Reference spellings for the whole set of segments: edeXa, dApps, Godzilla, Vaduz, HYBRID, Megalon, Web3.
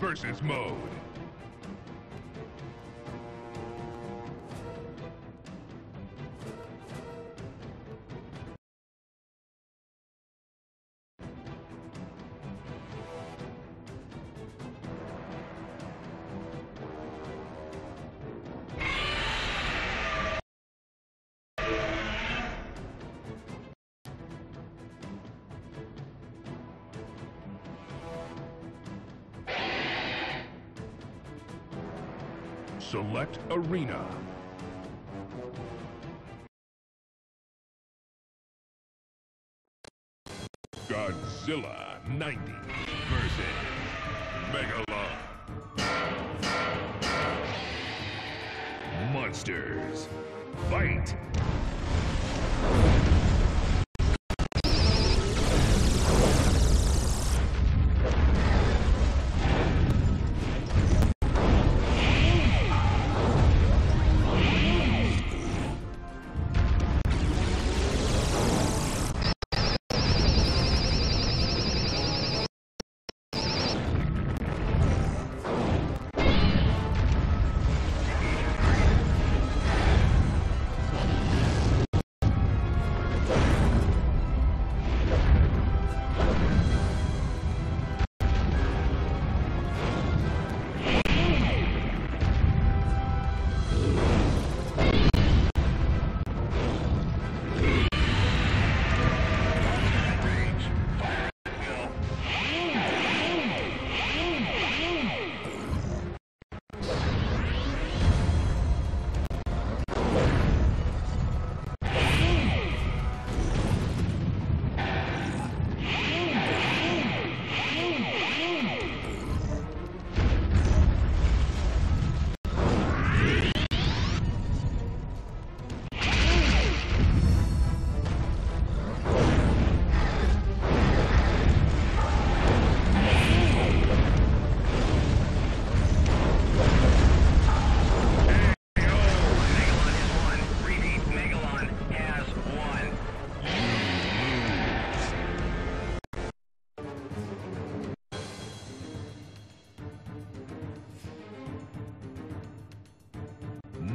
Versus mode. Select arena. Godzilla 90 versus Megalon. Monsters, fight!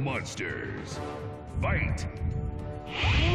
Monsters, fight!